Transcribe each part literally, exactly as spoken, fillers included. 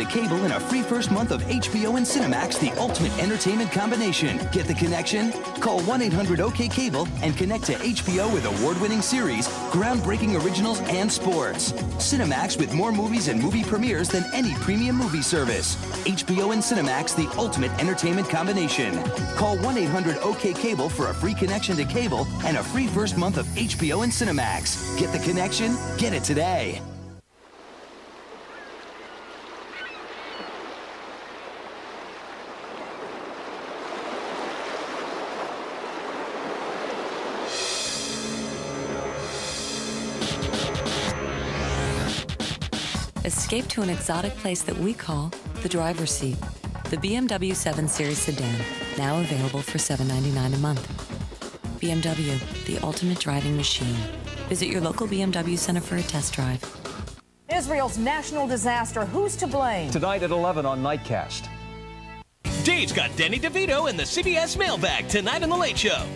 to cable and a free first month of H B O and Cinemax, the ultimate entertainment combination. Get the connection? Call one eight hundred O K Cable and connect to H B O with award-winning series, groundbreaking originals, and sports. Cinemax with more movies and movie premieres than any premium movie service. H B O and Cinemax, the ultimate entertainment combination. Call one eight hundred O K Cable for a free connection to cable and a free first month of H B O and Cinemax. Get the connection? Get it today. Escape to an exotic place that we call the driver's seat. The B M W seven series sedan, now available for seven ninety-nine a month. B M W, the ultimate driving machine. Visit your local B M W center for a test drive. Israel's national disaster. Who's to blame? Tonight at eleven on Nightcast. Dave's got Danny DeVito in the C B S mailbag tonight on The Late Show.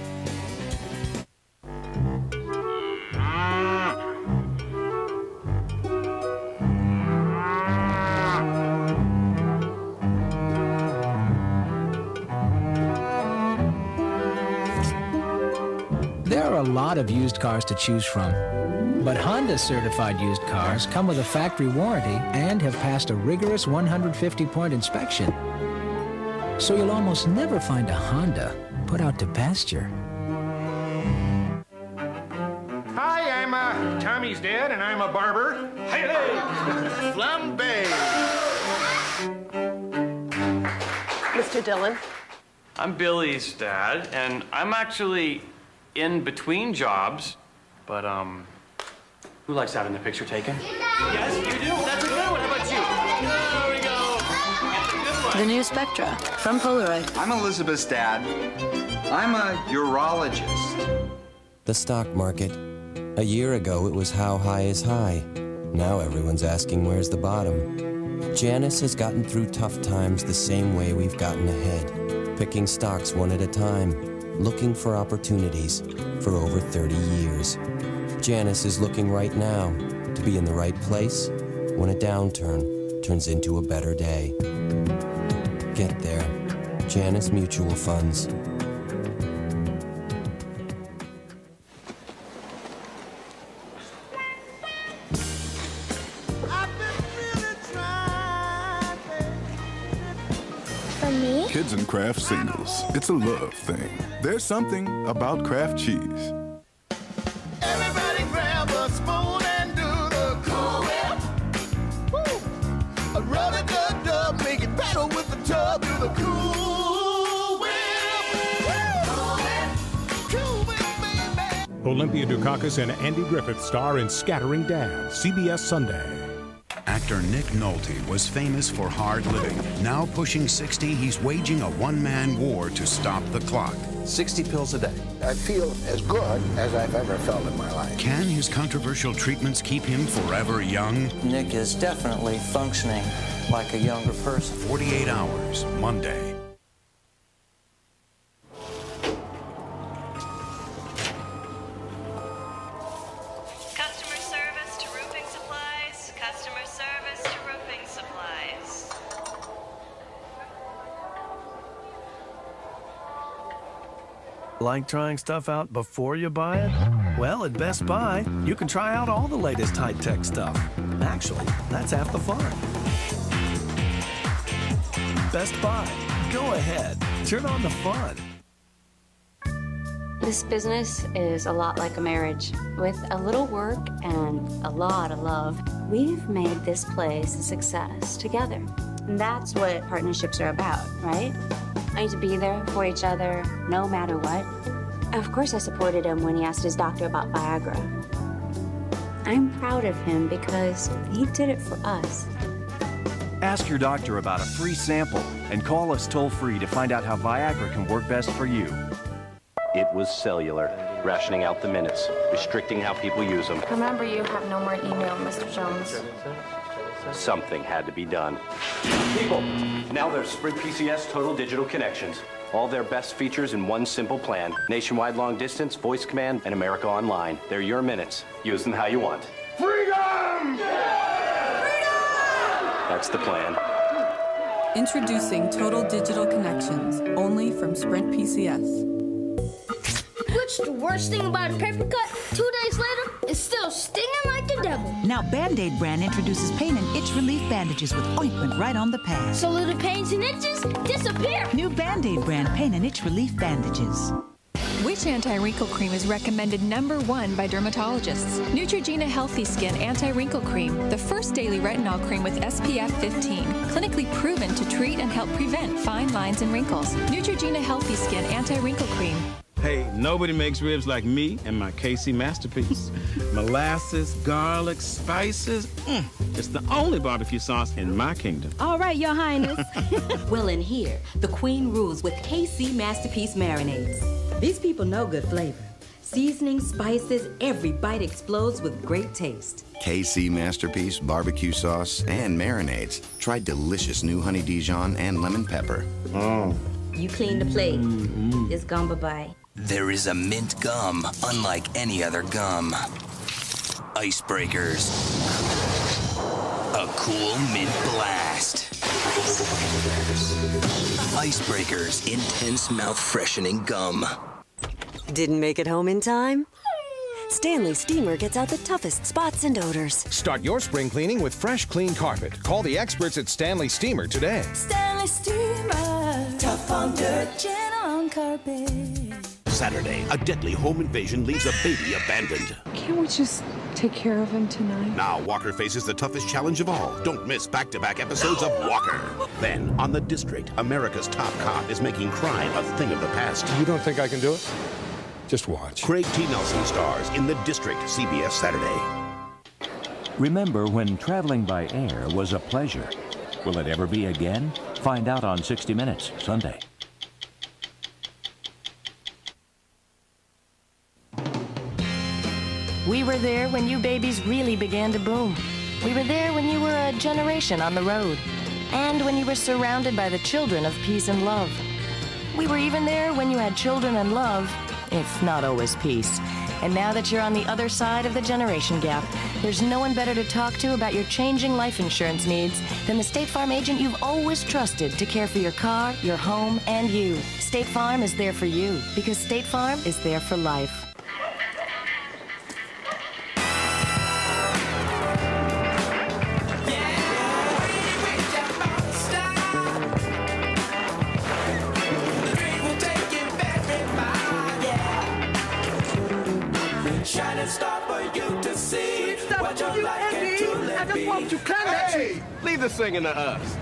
A lot of used cars to choose from, but Honda certified used cars come with a factory warranty and have passed a rigorous one hundred fifty point inspection, so you'll almost never find a Honda put out to pasture. Hi, I'm uh, Tommy's dad, and I'm a barber. Hey, hey. Flambe. Mister Dillon. I'm Billy's dad, and I'm actually in between jobs, but um, who likes having the picture taken? Yes, you do. That's a good one. How about you? There we go. That's a good one. The new Spectra from Polaroid. I'm Elizabeth's dad. I'm a urologist. The stock market. A year ago, it was how high is high. Now everyone's asking where's the bottom. Janus has gotten through tough times the same way we've gotten ahead, picking stocks one at a time, looking for opportunities for over thirty years. Janus is looking right now to be in the right place when a downturn turns into a better day. Get there. Janus Mutual Funds. Kids and Kraft singles. It's a love thing. There's something about Kraft cheese. Everybody grab a spoon and do the Cool Whip. Woo. I'd rather dub dub, make it better with the tub. Do the Cool Whip. Cool Whip, baby. Olympia Dukakis and Andy Griffith star in Scattering Dad, C B S Sunday. Actor Nick Nolte was famous for hard living. Now pushing sixty, he's waging a one-man war to stop the clock. sixty pills a day. I feel as good as I've ever felt in my life. Can his controversial treatments keep him forever young? Nick is definitely functioning like a younger person. forty-eight hours, Monday. Like trying stuff out before you buy it? Well, at Best Buy, you can try out all the latest high-tech stuff. Actually, that's half the fun. Best Buy. Go ahead. Turn on the fun. This business is a lot like a marriage. With a little work and a lot of love, we've made this place a success together. And that's what partnerships are about, right? I need to be there for each other, no matter what. Of course I supported him when he asked his doctor about Viagra. I'm proud of him because he did it for us. Ask your doctor about a free sample and call us toll-free to find out how Viagra can work best for you. It was cellular, rationing out the minutes, restricting how people use them. Remember, you have no more email, Mister Jones. Something had to be done. People, now there's Sprint P C S Total Digital Connections. All their best features in one simple plan. Nationwide long distance, voice command, and America Online. They're your minutes. Use them how you want. Freedom! Yeah! Freedom! That's the plan. Introducing Total Digital Connections, only from Sprint P C S. Which the worst thing about a paper cut, two days later, is still stinging like the devil. Now Band-Aid brand introduces pain and itch relief bandages with ointment right on the pad. So little pains and itches disappear. New Band-Aid brand pain and itch relief bandages. Which anti-wrinkle cream is recommended number one by dermatologists? Neutrogena Healthy Skin Anti-Wrinkle Cream, the first daily retinol cream with S P F fifteen, clinically proven to treat and help prevent fine lines and wrinkles. Neutrogena Healthy Skin Anti-Wrinkle Cream. Hey, nobody makes ribs like me and my K C Masterpiece. Molasses, garlic, spices. Mm, it's the only barbecue sauce in my kingdom. All right, Your Highness. Well, in here, the Queen rules with K C Masterpiece marinades. These people know good flavor. Seasoning, spices, every bite explodes with great taste. K C Masterpiece, barbecue sauce, and marinades. Try delicious new honey Dijon and lemon pepper. Oh. You clean the plate. Mm-hmm. It's gum bye-bye. There is a mint gum, unlike any other gum. Icebreakers. A cool mint blast. Icebreakers, intense mouth-freshening gum. Didn't make it home in time? Stanley Steamer gets out the toughest spots and odors. Start your spring cleaning with fresh, clean carpet. Call the experts at Stanley Steamer today. Stanley Steamer, tough on dirt, gentle on carpet. Saturday, a deadly home invasion leaves a baby abandoned. Can't we just take care of him tonight? Now Walker faces the toughest challenge of all. Don't miss back-to-back episodes no. of Walker. Then, on The District, America's top cop is making crime a thing of the past. You don't think I can do it? Just watch. Craig T. Nelson stars in The District, C B S Saturday. Remember when traveling by air was a pleasure? Will it ever be again? Find out on sixty minutes, Sunday. We were there when you babies really began to boom. We were there when you were a generation on the road. And when you were surrounded by the children of peace and love. We were even there when you had children and love, if not always peace. And now that you're on the other side of the generation gap, there's no one better to talk to about your changing life insurance needs than the State Farm agent you've always trusted to care for your car, your home, and you. State Farm is there for you, because State Farm is there for life. Singing to us.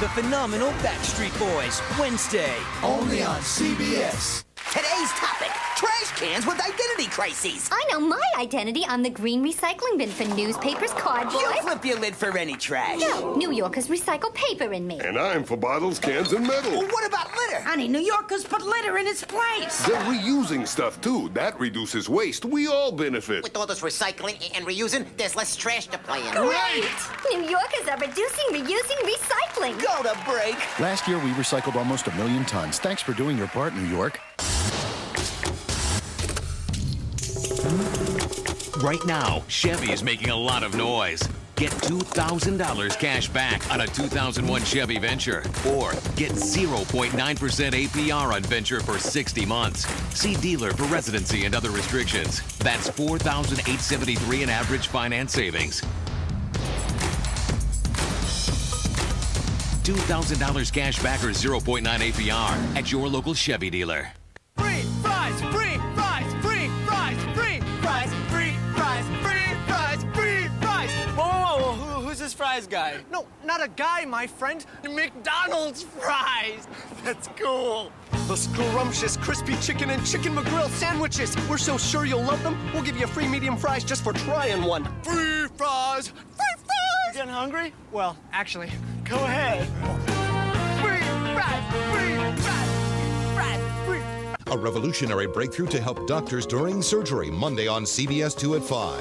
The phenomenal Backstreet Boys, Wednesday, only on C B S. Today's topic, trash cans with identity crises. I know my identity on the green recycling bin for newspapers, cardboard. You'll flip your lid for any trash. No, New Yorkers recycle paper in me. And I'm for bottles, cans, and metal. Well, what about litter? Honey, New Yorkers put litter in its place. They're reusing stuff, too. That reduces waste. We all benefit. With all this recycling and reusing, there's less trash to play in. Great! Right. New Yorkers are reducing, reusing, recycling. Go to break. Last year, we recycled almost a million tons. Thanks for doing your part, New York. Right now, Chevy is making a lot of noise. Get two thousand dollars cash back on a two thousand one Chevy Venture. Or get zero point nine percent A P R on Venture for sixty months. See dealer for residency and other restrictions. That's four thousand eight hundred seventy-three dollars in average finance savings. two thousand dollars cash back or zero point nine A P R at your local Chevy dealer. Free fries, free fries, free fries, free fries, free fries, free fries, free fries. Whoa, whoa, whoa, who, who's this fries guy? No, not a guy, my friend. McDonald's fries. That's cool. Those scrumptious crispy chicken and chicken McGrill sandwiches. We're so sure you'll love them, we'll give you a free medium fries just for trying one. Free fries, free fries. You getting hungry? Well, actually, go ahead. Free fries, free fries, free fries. A revolutionary breakthrough to help doctors during surgery, Monday on C B S two at five.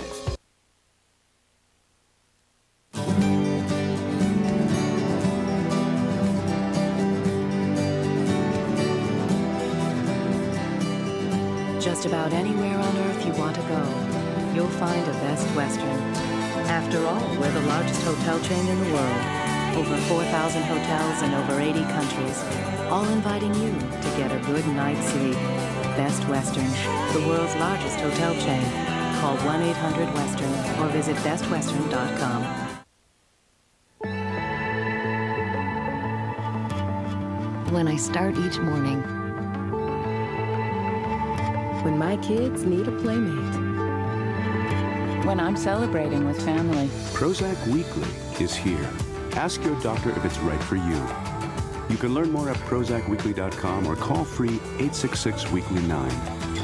Just about anywhere on Earth you want to go, find a Best Western. After all, we're the largest hotel chain in the world. Over four thousand hotels in over eighty countries, all inviting you to get a good night's sleep. Best Western, the world's largest hotel chain. Call one eight hundred western or visit best western dot com. When I start each morning. When my kids need a playmate. When I'm celebrating with family. Prozac Weekly is here. Ask your doctor if it's right for you. You can learn more at Prozac Weekly dot com or call free eight six six weekly nine.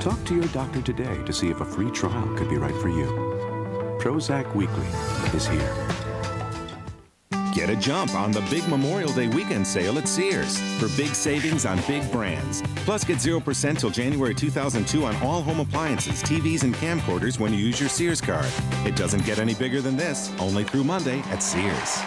Talk to your doctor today to see if a free trial could be right for you. Prozac Weekly is here. Get a jump on the big Memorial Day weekend sale at Sears for big savings on big brands. Plus, get zero percent till January two thousand two on all home appliances, T Vs, and camcorders when you use your Sears card. It doesn't get any bigger than this, only through Monday at Sears.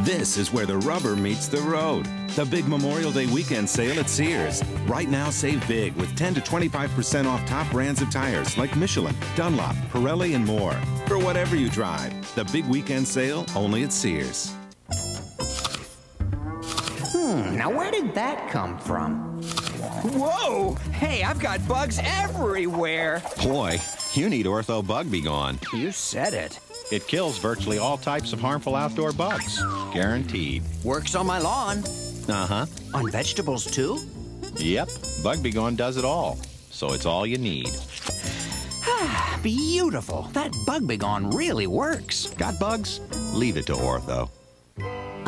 This is where the rubber meets the road. The big Memorial Day weekend sale at Sears. Right now, save big with ten to twenty-five percent off top brands of tires like Michelin, Dunlop, Pirelli, and more. For whatever you drive, the big weekend sale only at Sears. Now, where did that come from? Whoa! Hey, I've got bugs everywhere! Boy, you need Ortho Bug-B-Gon. You said it. It kills virtually all types of harmful outdoor bugs. Guaranteed. Works on my lawn. Uh-huh. On vegetables, too? Yep. Bug-B-Gon does it all. So it's all you need. Beautiful. That Bug-B-Gon really works. Got bugs? Leave it to Ortho.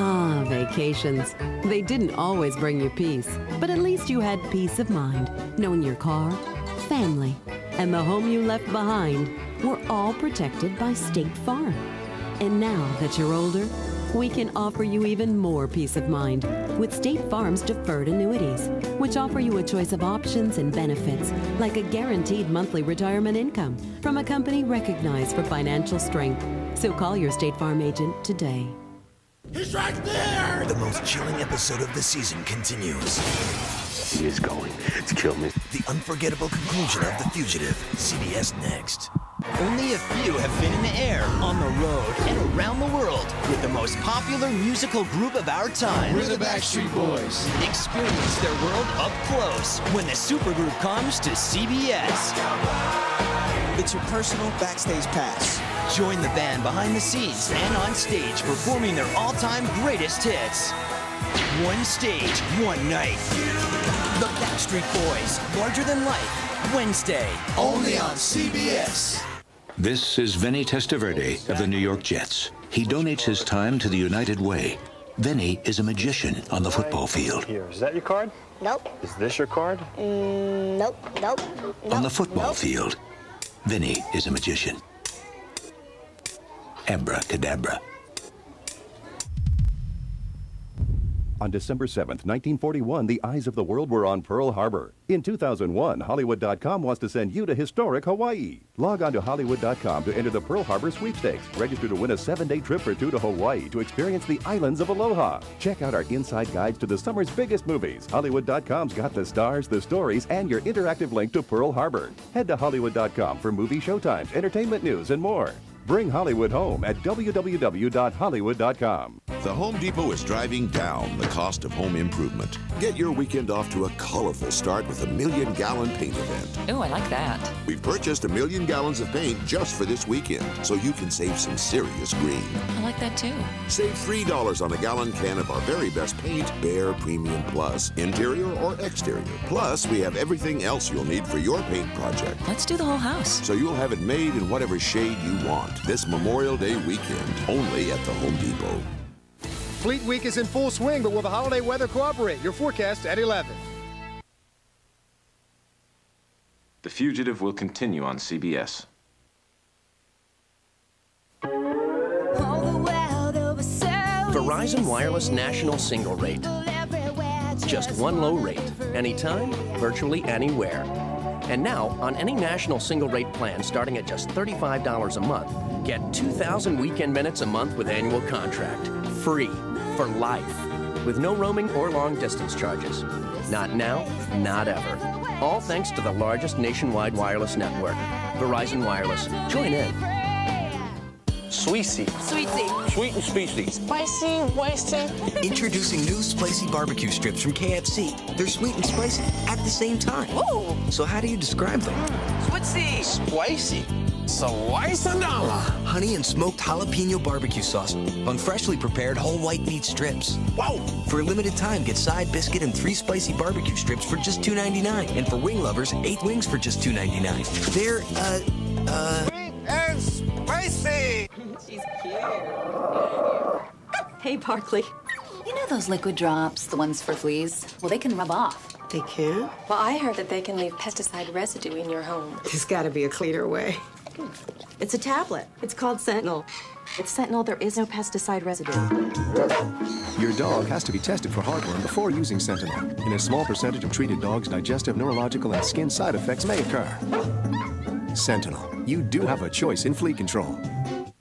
Ah, vacations. They didn't always bring you peace, but at least you had peace of mind, knowing your car, family, and the home you left behind were all protected by State Farm. And now that you're older, we can offer you even more peace of mind with State Farm's deferred annuities, which offer you a choice of options and benefits, like a guaranteed monthly retirement income from a company recognized for financial strength. So call your State Farm agent today. He's right there! The most chilling episode of the season continues. He is going to kill me. The unforgettable conclusion of The Fugitive, C B S Next. Only a few have been in the air, on the road, and around the world with the most popular musical group of our time. We're the Backstreet Boys. Experience their world up close when the supergroup comes to C B S. It's your personal backstage pass. Join the band behind the scenes and on stage performing their all-time greatest hits. One stage, one night. The Backstreet Boys, Larger Than Life, Wednesday, only on C B S. This is Vinny Testaverde of the New York Jets. He donates his time to the United Way. Vinny is a magician on the football field. Here, is that your card? Nope. Is this your card? Mm, nope, nope, nope. On the football nope. field, Vinny is a magician. Abracadabra. On December seventh, nineteen forty-one, the eyes of the world were on Pearl Harbor. In two thousand one, Hollywood dot com wants to send you to historic Hawaii. Log on to Hollywood dot com to enter the Pearl Harbor sweepstakes. Register to win a seven-day trip for two to Hawaii to experience the islands of Aloha. Check out our inside guides to the summer's biggest movies. Hollywood dot com's got the stars, the stories, and your interactive link to Pearl Harbor. Head to Hollywood dot com for movie showtimes, entertainment news, and more. Bring Hollywood home at w w w dot hollywood dot com. The Home Depot is driving down the cost of home improvement. Get your weekend off to a colorful start with a million-gallon paint event. Ooh, I like that. We've purchased a million gallons of paint just for this weekend, so you can save some serious green. I like that, too. Save three dollars on a gallon can of our very best paint, Behr Premium Plus, interior or exterior. Plus, we have everything else you'll need for your paint project. Let's do the whole house. So you'll have it made in whatever shade you want. This Memorial Day weekend, only at the Home Depot. Fleet Week is in full swing, but will the holiday weather cooperate? Your forecast at eleven. The Fugitive will continue on C B S. Verizon Wireless National Single Rate. Just one low rate, anytime, virtually anywhere. And now, on any national single-rate plan starting at just thirty-five dollars a month, get two thousand weekend minutes a month with annual contract. Free. For life. With no roaming or long-distance charges. Not now, not ever. All thanks to the largest nationwide wireless network. Verizon Wireless. Join in. Sweetie. Sweetie. Sweet and sweetie. Spicy, spicy. Introducing new spicy barbecue strips from K F C. They're sweet and spicy at the same time. Ooh. So how do you describe them? Sweetie. Spicy. Slice-a-dama. Honey and smoked jalapeno barbecue sauce on freshly prepared whole white meat strips. Whoa! For a limited time, get side biscuit and three spicy barbecue strips for just two ninety-nine. And for wing lovers, eight wings for just two ninety-nine. They're, uh, uh... sweet and spicy! She's cute. Hey, Barkley. You know those liquid drops, the ones for fleas? Well, they can rub off. They can? Well, I heard that they can leave pesticide residue in your home. There's gotta be a cleaner way. It's a tablet. It's called Sentinel. It's Sentinel. There is no pesticide residue. Your dog has to be tested for heartworm before using Sentinel. In a small percentage of treated dogs, digestive, neurological, and skin side effects may occur. Sentinel. You do have a choice in flea control.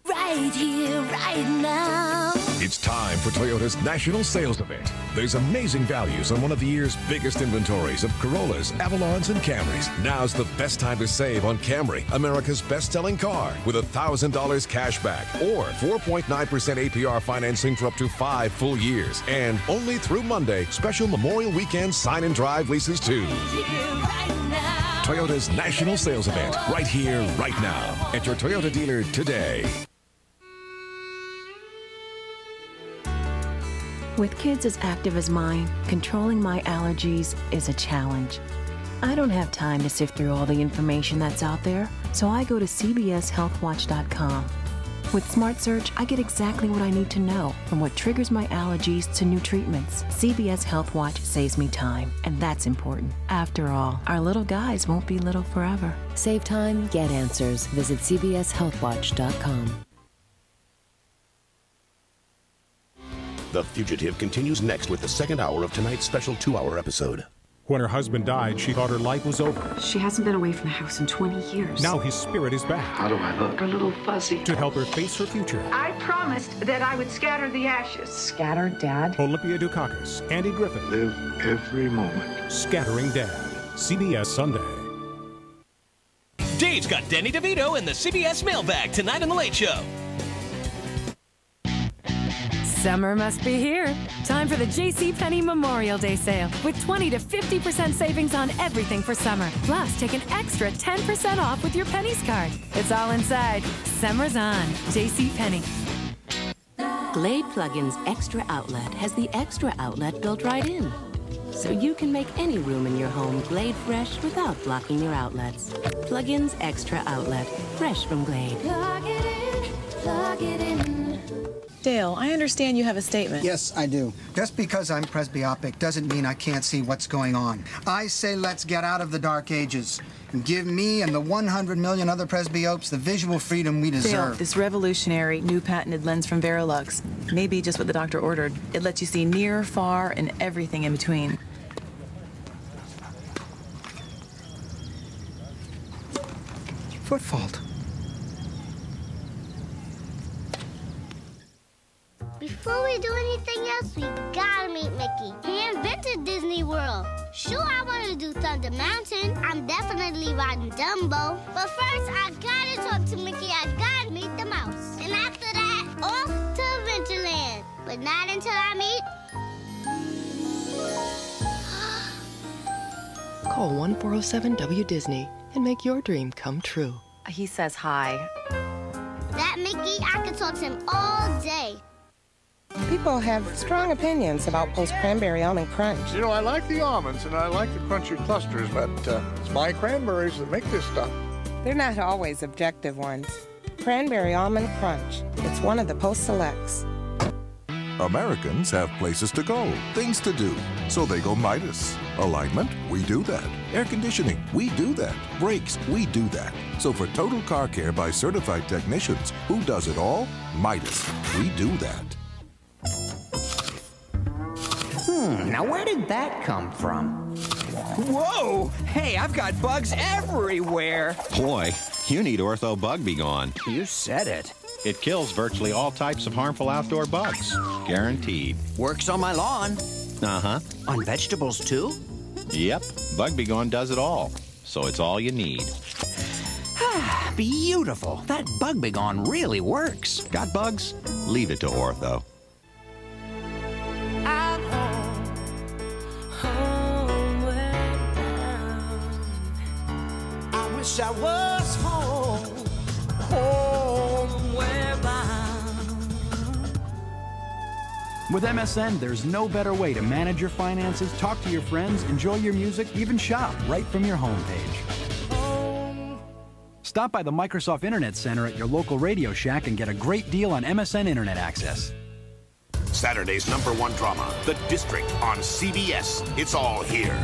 Right here, right now. It's time for Toyota's National Sales Event. There's amazing values on one of the year's biggest inventories of Corollas, Avalons, and Camrys. Now's the best time to save on Camry, America's best-selling car, with one thousand dollars cash back or four point nine percent A P R financing for up to five full years. And only through Monday, special Memorial Weekend sign and drive leases too. Toyota's National Sales Event, right here, right now, at your Toyota dealer today. With kids as active as mine, controlling my allergies is a challenge. I don't have time to sift through all the information that's out there, so I go to C B S health watch dot com. With Smart Search, I get exactly what I need to know, from what triggers my allergies to new treatments. C B S Health Watch saves me time, and that's important. After all, our little guys won't be little forever. Save time, get answers. Visit C B S health watch dot com. The Fugitive continues next with the second hour of tonight's special two-hour episode. When her husband died, she thought her life was over. She hasn't been away from the house in twenty years. Now his spirit is back. How do I look? A little fuzzy. To help her face her future. I promised that I would scatter the ashes. Scatter Dad? Olympia Dukakis, Andy Griffith. Live every moment. Scattering Dad. C B S Sunday. Dave's got Danny DeVito in the C B S mailbag tonight on The Late Show. Summer must be here. Time for the JCPenney Memorial Day sale with twenty to fifty percent savings on everything for summer. Plus, take an extra ten percent off with your Pennies card. It's all inside. Summer's on. JCPenney. Glade Plug-in's Extra Outlet has the extra outlet built right in, so you can make any room in your home Glade fresh without blocking your outlets. Plug-in's Extra Outlet. Fresh from Glade. Plug it in. Plug it in. Dale, I understand you have a statement. Yes, I do. Just because I'm presbyopic doesn't mean I can't see what's going on. I say let's get out of the dark ages and give me and the one hundred million other presbyopes the visual freedom we deserve. Dale, this revolutionary new patented lens from Verilux may be just what the doctor ordered. It lets you see near, far, and everything in between. Foot fault. Before we do anything else, we gotta meet Mickey. He invented Disney World. Sure, I want to do Thunder Mountain. I'm definitely riding Dumbo. But first, I gotta talk to Mickey. I gotta meet the mouse. And after that, off to Adventureland. But not until I meet... Call one four oh seven W Disney and make your dream come true. He says hi. That Mickey, I could talk to him all day. People have strong opinions about post-cranberry almond crunch. You know, I like the almonds and I like the crunchy clusters, but uh, it's my cranberries that make this stuff. They're not always objective ones. Cranberry almond crunch. It's one of the Post Selects. Americans have places to go, things to do, so they go Midas. Alignment? We do that. Air conditioning? We do that. Brakes? We do that. So for total car care by certified technicians, who does it all? Midas. We do that. Hmm, now where did that come from? Whoa! Hey, I've got bugs everywhere! Boy, you need Ortho Bug-B-Gon. You said it. It kills virtually all types of harmful outdoor bugs. Guaranteed. Works on my lawn. Uh-huh. On vegetables, too? Yep. Bug-B-Gon does it all. So it's all you need. Ah, beautiful. That Bug-B-Gon really works. Got bugs? Leave it to Ortho. I was home, homeward bound. With M S N, there's no better way to manage your finances, talk to your friends, enjoy your music, even shop right from your homepage. Home. Stop by the Microsoft Internet Center at your local Radio Shack and get a great deal on M S N Internet access. Saturday's number one drama, The District on C B S. It's all here.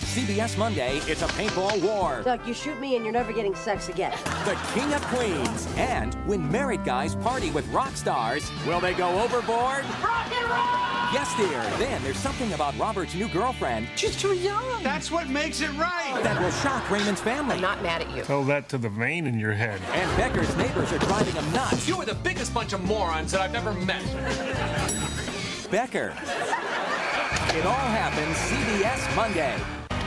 C B S Monday, it's a paintball war. Doug, you shoot me and you're never getting sex again. The King of Queens. And when married guys party with rock stars, will they go overboard? Rock and roll! Yes, dear. Then there's something about Robert's new girlfriend. She's too young. That's what makes it right. That will shock Raymond's family. I'm not mad at you. Tell that to the vein in your head. And Becker's neighbors are driving him nuts. You are the biggest bunch of morons that I've ever met. Becker. It all happens C B S Monday.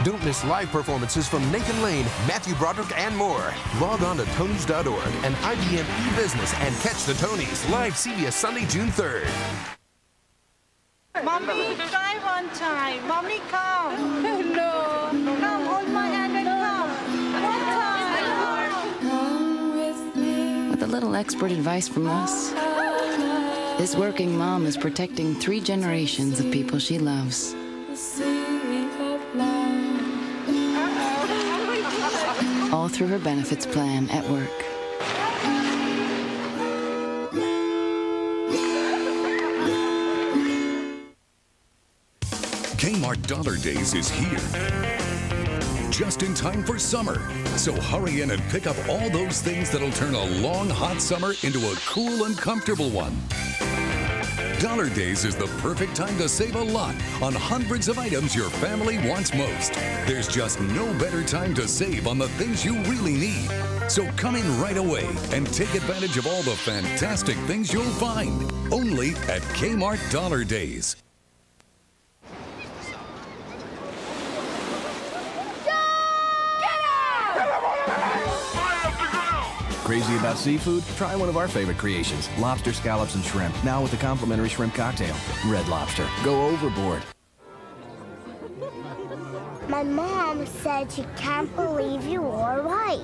Don't miss live performances from Nathan Lane, Matthew Broderick, and more. Log on to Tonys dot org and I B M eBusiness and catch the Tonys live C B S Sunday, June third. Mommy, drive on time. Mommy, come. Hello. Come, hold my hand and come. Come with me. With a little expert advice from us, this working mom is protecting three generations of people she loves. All through her benefits plan at work. Kmart Dollar Days is here. Just in time for summer. So hurry in and pick up all those things that'll turn a long, hot summer into a cool and comfortable one. Dollar Days is the perfect time to save a lot on hundreds of items your family wants most. There's just no better time to save on the things you really need. So come in right away and take advantage of all the fantastic things you'll find only at Kmart Dollar Days. Crazy about seafood? Try one of our favorite creations, lobster, scallops, and shrimp. Now with the complimentary shrimp cocktail. Red Lobster. Go overboard. My mom said she can't believe you were right.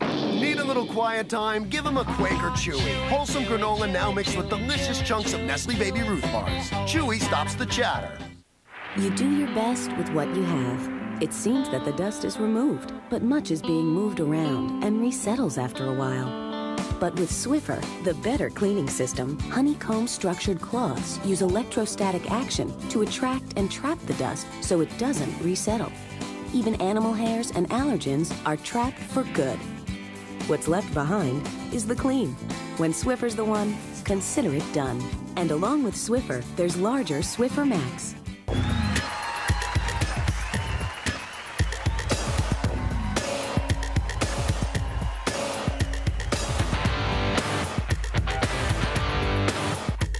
Need a little quiet time? Give them a Quaker Chewy. Wholesome granola now mixed with delicious chunks of Nestle Baby Ruth bars. Chewy stops the chatter. You do your best with what you have. It seems that the dust is removed, but much is being moved around and resettles after a while. But with Swiffer, the better cleaning system, honeycomb-structured cloths use electrostatic action to attract and trap the dust so it doesn't resettle. Even animal hairs and allergens are trapped for good. What's left behind is the clean. When Swiffer's the one, consider it done. And along with Swiffer, there's larger Swiffer Max.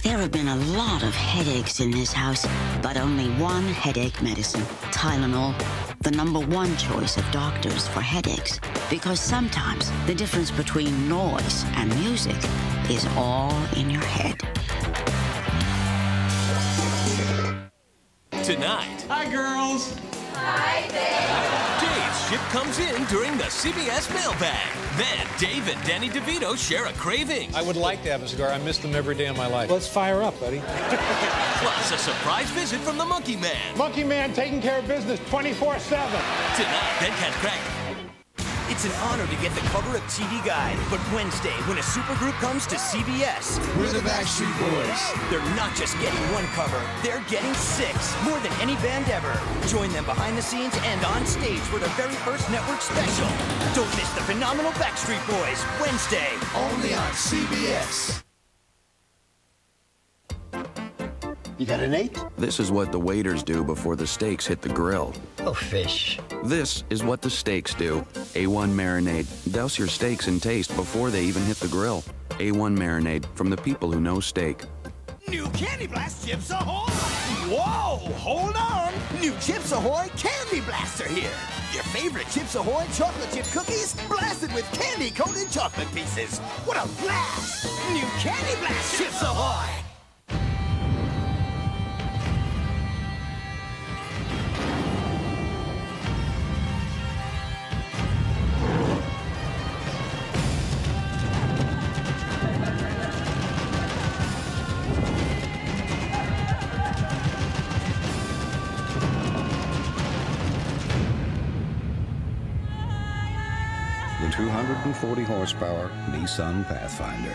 There have been a lot of headaches in this house, but only one headache medicine, Tylenol, the number one choice of doctors for headaches. Because sometimes the difference between noise and music is all in your head. Tonight. Hi, girls. Hi, Dave. Dave's ship comes in during the C B S mailbag. Then Dave and Danny DeVito share a craving. I would like to have a cigar. I miss them every day of my life. Let's fire up, buddy. Plus a surprise visit from the Monkey Man. Monkey Man taking care of business twenty-four seven. Tonight, then Cat Crack. It's an honor to get the cover of T V Guide, but Wednesday, when a supergroup comes to C B S, we're the Backstreet Boys. They're not just getting one cover, they're getting six, more than any band ever. Join them behind the scenes and on stage for their very first network special. Don't miss the phenomenal Backstreet Boys, Wednesday, only on C B S. You got an eight? This is what the waiters do before the steaks hit the grill. Oh, fish. This is what the steaks do. A one Marinade. Douse your steaks in taste before they even hit the grill. A one Marinade, from the people who know steak. New Candy Blast Chips Ahoy! Whoa, hold on! New Chips Ahoy Candy Blaster here. Your favorite Chips Ahoy chocolate chip cookies blasted with candy-coated chocolate pieces. What a blast! New Candy Blast Chips Ahoy! two hundred forty horsepower Nissan Pathfinder.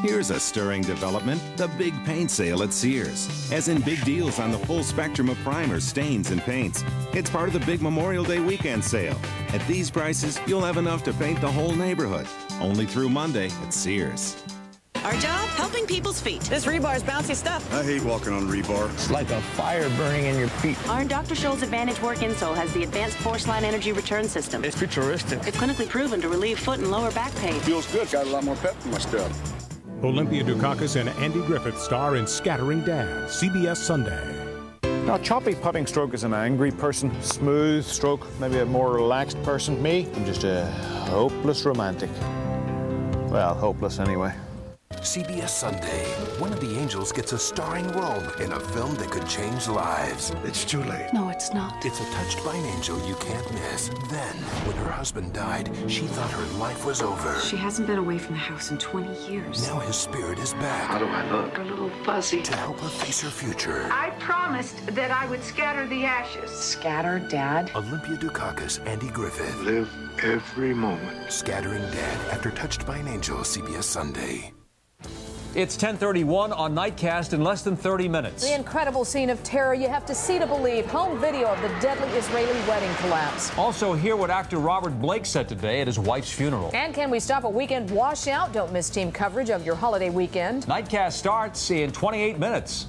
Here's a stirring development, the big paint sale at Sears. As in big deals on the full spectrum of primers, stains, and paints. It's part of the big Memorial Day weekend sale. At these prices, you'll have enough to paint the whole neighborhood. Only through Monday at Sears. Our job, helping people's feet. This rebar is bouncy stuff. I hate walking on rebar. It's like a fire burning in your feet. Our Doctor Scholl's Advantage Work Insole has the advanced force line energy return system. It's futuristic. It's clinically proven to relieve foot and lower back pain. Feels good. Got a lot more pep in my step. Olympia Dukakis and Andy Griffith star in Scattering Dad, C B S Sunday. Now, choppy putting stroke is an angry person. Smooth stroke, maybe a more relaxed person. Me, I'm just a hopeless romantic. Well, hopeless anyway. C B S Sunday, one of the angels gets a starring role in a film that could change lives. It's too late. No, it's not. It's a Touched by an Angel you can't miss. Then, when her husband died, she thought her life was over. She hasn't been away from the house in twenty years. Now his spirit is back. How do I look? Her little fuzzy. To help her face her future. I promised that I would scatter the ashes. Scatter Dad? Olympia Dukakis, Andy Griffith. Live every moment. Scattering Dad, after Touched by an Angel, C B S Sunday. It's ten thirty-one on Nightcast in less than thirty minutes. The incredible scene of terror you have to see to believe. Home video of the deadly Israeli wedding collapse. Also hear what actor Robert Blake said today at his wife's funeral. And can we stop a weekend washout? Don't miss team coverage of your holiday weekend. Nightcast starts in twenty-eight minutes.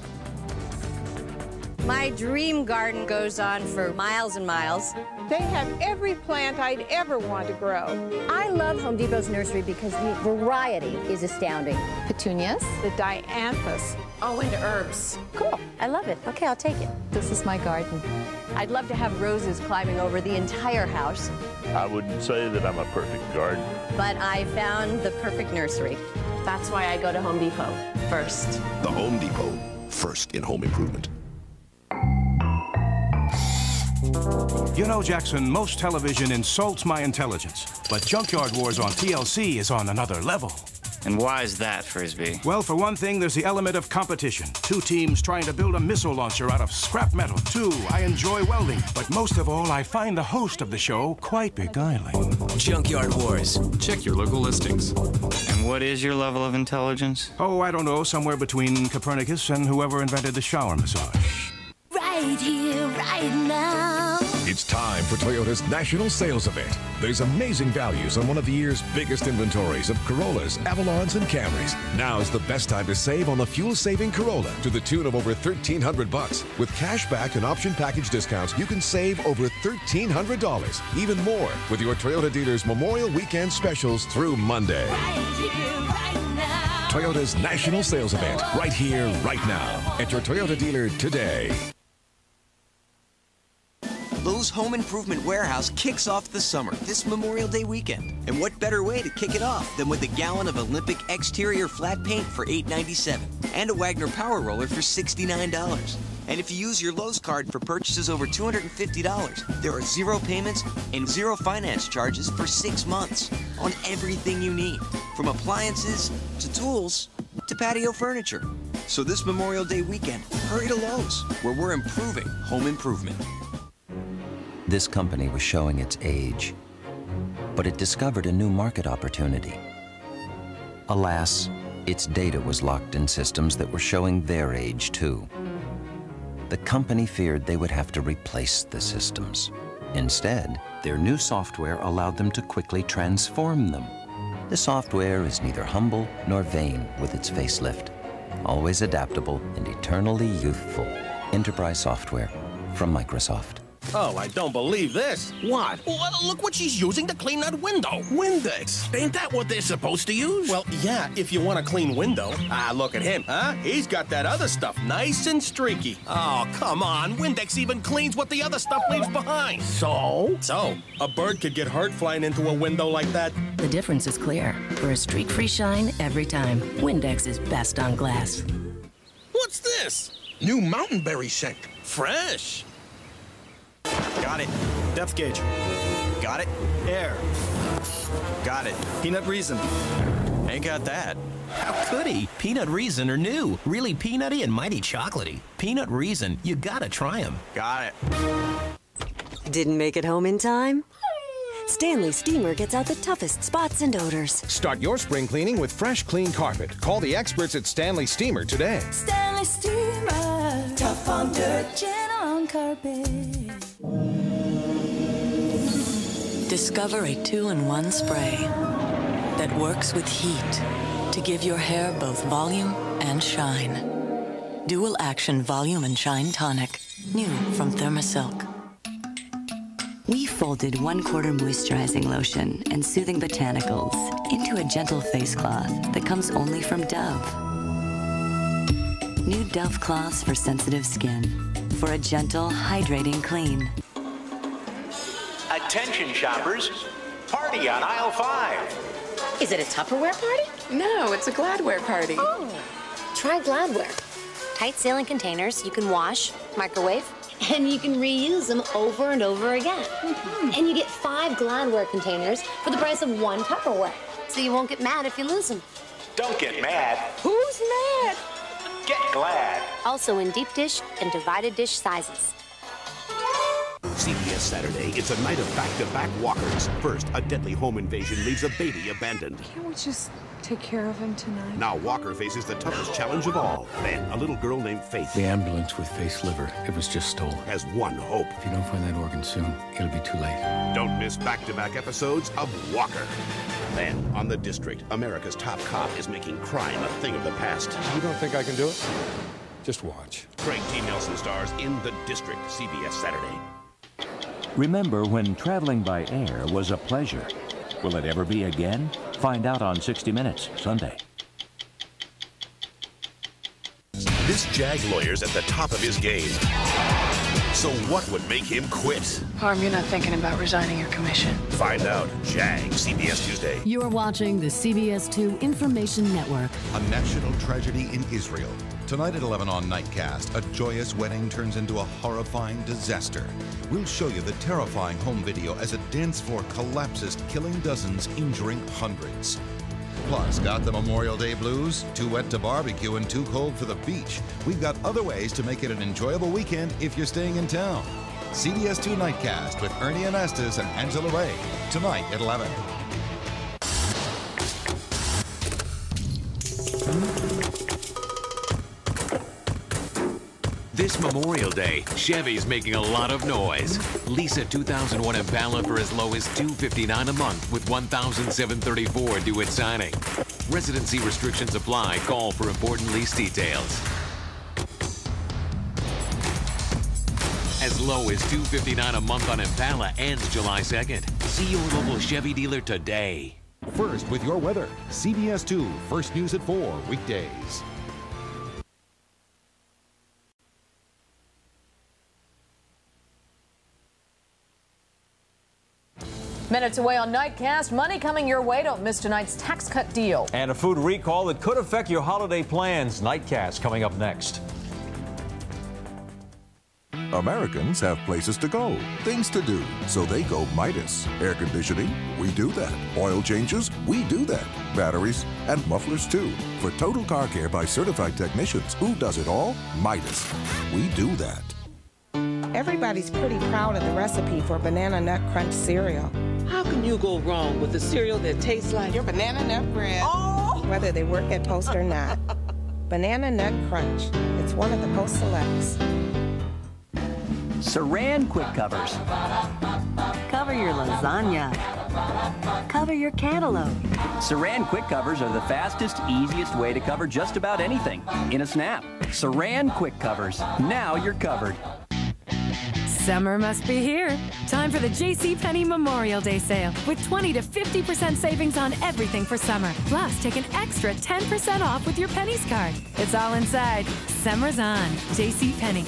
My dream garden goes on for miles and miles. They have every plant I'd ever want to grow. I love Home Depot's nursery because the variety is astounding. Petunias. The dianthus. Oh, and herbs. Cool. I love it. Okay, I'll take it. This is my garden. I'd love to have roses climbing over the entire house. I wouldn't say that I'm a perfect gardener. But I found the perfect nursery. That's why I go to Home Depot first. The Home Depot, first in home improvement. You know, Jackson, most television insults my intelligence, but Junkyard Wars on T L C is on another level. And why is that, Frisbee? Well, for one thing, there's the element of competition. Two teams trying to build a missile launcher out of scrap metal. Two, I enjoy welding. But most of all, I find the host of the show quite beguiling. Junkyard Wars. Check your local listings. And what is your level of intelligence? Oh, I don't know, somewhere between Copernicus and whoever invented the shower massage. Right here, right now. It's time for Toyota's national sales event. There's amazing values on one of the year's biggest inventories of Corollas, Avalons, and Camrys. Now's the best time to save on the fuel-saving Corolla to the tune of over thirteen hundred bucks. With cash back and option package discounts, you can save over thirteen hundred dollars. Even more with your Toyota dealer's Memorial Weekend specials through Monday. Right here, right now. Toyota's national sales event. Right here, right now. At your Toyota dealer today. Lowe's Home Improvement Warehouse kicks off the summer this Memorial Day weekend. And what better way to kick it off than with a gallon of Olympic exterior flat paint for eight ninety-seven and a Wagner Power Roller for sixty-nine dollars. And if you use your Lowe's card for purchases over two hundred fifty dollars, there are zero payments and zero finance charges for six months on everything you need, from appliances to tools to patio furniture. So this Memorial Day weekend, hurry to Lowe's, where we're improving home improvement. This company was showing its age, but it discovered a new market opportunity. Alas, its data was locked in systems that were showing their age too. The company feared they would have to replace the systems. Instead, their new software allowed them to quickly transform them. The software is neither humble nor vain with its facelift, always adaptable and eternally youthful. Enterprise software from Microsoft. Oh, I don't believe this. What? Well, look what she's using to clean that window. Windex? Ain't that what they're supposed to use? Well, yeah, if you want a clean window. Ah, look at him, huh? He's got that other stuff nice and streaky. Oh, come on. Windex even cleans what the other stuff leaves behind. So? So, a bird could get hurt flying into a window like that. The difference is clear. For a streak-free shine every time, Windex is best on glass. What's this? New Mountain Berry scent. Fresh. Got it. Depth gauge. Got it. Air. Got it. Peanut Reason. Ain't got that. How could he? Peanut Reason are new. Really peanutty and mighty chocolatey. Peanut Reason. You gotta try them. Got it. Didn't make it home in time? Stanley Steamer gets out the toughest spots and odors. Start your spring cleaning with fresh, clean carpet. Call the experts at Stanley Steamer today. Stanley Steamer. Tough on dirt, gentle on carpet. Discover a two-in-one spray that works with heat to give your hair both volume and shine. Dual Action Volume and Shine Tonic. New from Thermasilk. We folded one quarter moisturizing lotion and soothing botanicals into a gentle face cloth that comes only from Dove. New Dove cloths for sensitive skin for a gentle, hydrating clean. Attention shoppers, party on aisle five. Is it a Tupperware party? No, it's a Gladware party. Oh, try Gladware. Tight sealing containers you can wash, microwave, and you can reuse them over and over again. Mm-hmm. And you get five Gladware containers for the price of one Tupperware, so you won't get mad if you lose them. Don't get mad. Who's mad? Get Glad. Also in deep dish and divided dish sizes. C B S Saturday, it's a night of back-to-back walkers. First, a deadly home invasion leaves a baby abandoned. Can't we just take care of him tonight? Now Walker faces the toughest challenge of all. Then, a little girl named Faith. The ambulance with Faith's liver, it was just stolen. Has one hope. If you don't find that organ soon, it'll be too late. Don't miss back-to-back episodes of Walker. Then, on The District, America's top cop is making crime a thing of the past. You don't think I can do it? Just watch. Craig T. Nelson stars in The District, C B S Saturday. Remember when traveling by air was a pleasure? Will it ever be again? Find out on sixty minutes, Sunday. This JAG lawyer's at the top of his game. So what would make him quit? Harm, you're not thinking about resigning your commission. Find out. JAG, C B S Tuesday. You're watching the C B S two Information Network. A national tragedy in Israel. Tonight at eleven on Nightcast, a joyous wedding turns into a horrifying disaster. We'll show you the terrifying home video as a dance floor collapses, killing dozens, injuring hundreds. Plus, got the Memorial Day blues? Too wet to barbecue and too cold for the beach? We've got other ways to make it an enjoyable weekend if you're staying in town. C B S two Nightcast with Ernie Anastas and Angela Ray. Tonight at eleven. This Memorial Day, Chevy's making a lot of noise. Lease a two thousand one Impala for as low as two hundred fifty-nine dollars a month with one thousand seven hundred thirty-four dollars due at signing. Residency restrictions apply. Call for important lease details. As low as two hundred fifty-nine dollars a month on Impala ends July second. See your local Chevy dealer today. First with your weather. C B S two, first news at four weekdays. Minutes away on Nightcast. Money coming your way. Don't miss tonight's tax cut deal. And a food recall that could affect your holiday plans. Nightcast coming up next. Americans have places to go, things to do, so they go Midas. Air conditioning? We do that. Oil changes? We do that. Batteries and mufflers, too. For total car care by certified technicians, who does it all? Midas. We do that. Everybody's pretty proud of the recipe for Banana Nut Crunch cereal. How can you go wrong with a cereal that tastes like your banana nut bread? Oh! Whether they work at Post or not. Banana Nut Crunch. It's one of the Post Selects. Saran Quick Covers. Cover your lasagna. Cover your cantaloupe. Saran Quick Covers are the fastest, easiest way to cover just about anything in a snap. Saran Quick Covers. Now you're covered. Summer must be here. Time for the JCPenney Memorial Day sale with twenty to fifty percent savings on everything for summer. Plus, take an extra ten percent off with your Pennies card. It's all inside. Summer's on. JCPenney.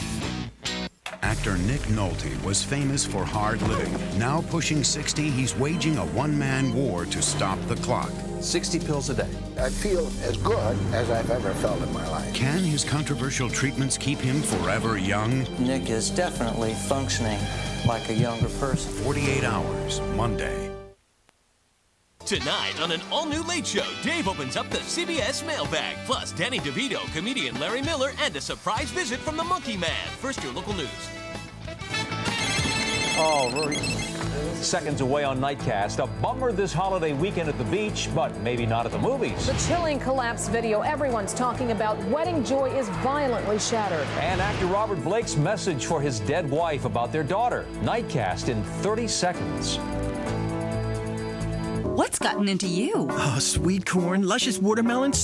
Actor Nick Nolte was famous for hard living. Now pushing sixty, he's waging a one-man war to stop the clock. sixty pills a day. I feel as good as I've ever felt in my life. Can his controversial treatments keep him forever young? Nick is definitely functioning like a younger person. forty-eight hours, Monday. Tonight on an all-new Late Show, Dave opens up the C B S mailbag. Plus, Danny DeVito, comedian Larry Miller, and a surprise visit from the Monkey Man. First, your local news. Oh, Rory. Seconds away on Nightcast. A bummer this holiday weekend at the beach, but maybe not at the movies. The chilling collapse video everyone's talking about. Wedding joy is violently shattered. And actor Robert Blake's message for his dead wife about their daughter. Nightcast in thirty seconds. What's gotten into you? Oh, sweet corn, luscious watermelons.